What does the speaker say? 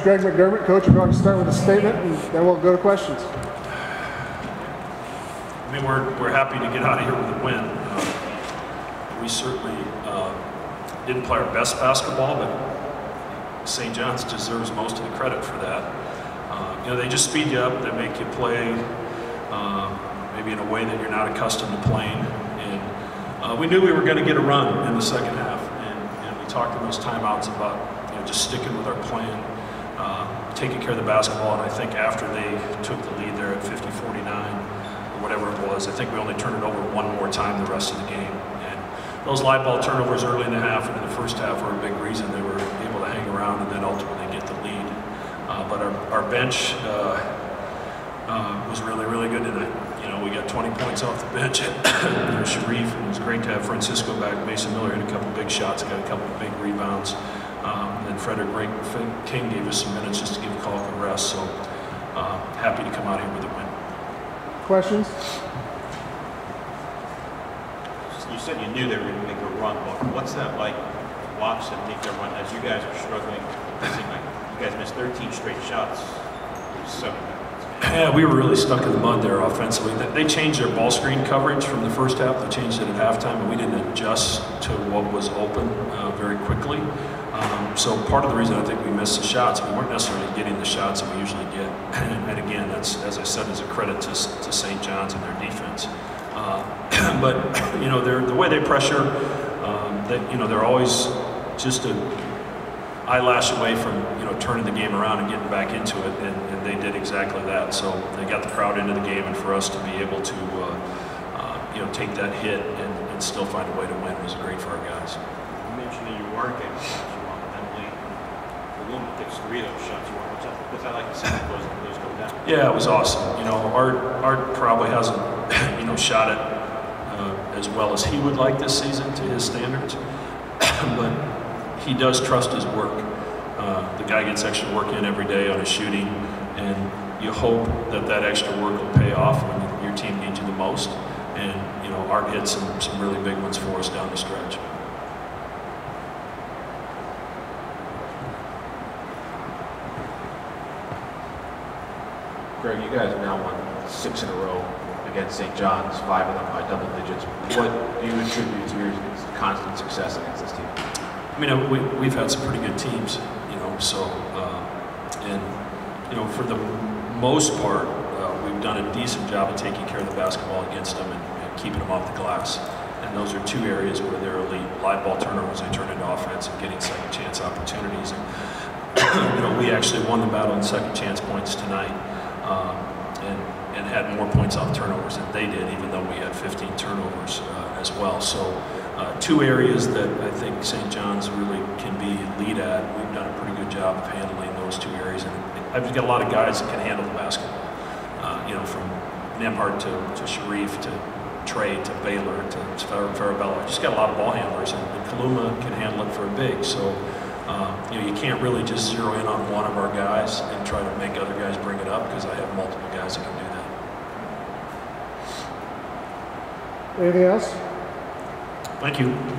Greg McDermott, coach, if you want to start with a statement, and then we'll go to questions. I mean, we're happy to get out of here with a win. We certainly didn't play our best basketball, but St. John's deserves most of the credit for that. You know, they just speed you up. They make you play maybe in a way that you're not accustomed to playing. And we knew we were going to get a run in the second half, and we talked in those timeouts about just sticking with our plan. Taking care of the basketball, and I think after they took the lead there at 50-49, or whatever it was, I think we only turned it over one more time the rest of the game. And those live ball turnovers early in the half and in the first half were a big reason they were able to hang around and then ultimately get the lead. But our bench was really, really good tonight. You know, we got 20 points off the bench. Sharif, and it was great to have Francisco back. Mason Miller hit a couple big shots, got a couple big rebounds. And Frederick King gave us some minutes just to give Kaluma a rest, so happy to come out here with a win. Questions? You said you knew they were going to make a run, but what's that like to watch them make their run as you guys are struggling? You guys missed 13 straight shots. So yeah, we were really stuck in the mud there offensively. They changed their ball screen coverage from the first half. They changed it at halftime, and we didn't adjust to what was open very quickly. So part of the reason I think we missed the shots, we weren't necessarily getting the shots that we usually get. And again, that's, as I said, is a credit to St. John's and their defense. But you know, the way they pressure, they're always just an eyelash away from turning the game around and getting back into it, and they did exactly that. So they got the crowd into the game, and for us to be able to take that hit and still find a way to win was great for our guys. You mentioned that you weren't getting shots. Three of those shots. What's that like to see those go down? Yeah, it was awesome. You know, Art probably hasn't shot it as well as he would like this season to his standards, but he does trust his work. The guy gets extra work in every day on his shooting, and you hope that that extra work will pay off when your team needs you the most. And you know, Art hit some really big ones for us down the stretch. Greg, you guys have now won 6 in a row against St. John's, 5 of them by double digits. What do you attribute to your constant success against this team? I mean, we've had some pretty good teams, so, for the most part, we've done a decent job of taking care of the basketball against them and keeping them off the glass. And those are two areas where they're elite. Live ball turnovers, they turn into offense, and getting second chance opportunities. And, we actually won the battle in second chance points tonight. And had more points off turnovers than they did, even though we had 15 turnovers as well. So two areas that I think St. John's really can be lead at. We've done a pretty good job of handling those two areas. And I've got a lot of guys that can handle the basketball, from Nembhard to Sharif to Trey to Baylor to Farabella. Just got a lot of ball handlers, and Kaluma can handle it for a big. So. You can't really just zero in on one of our guys and try to make other guys bring it up, because I have multiple guys that can do that. Anything else? Thank you.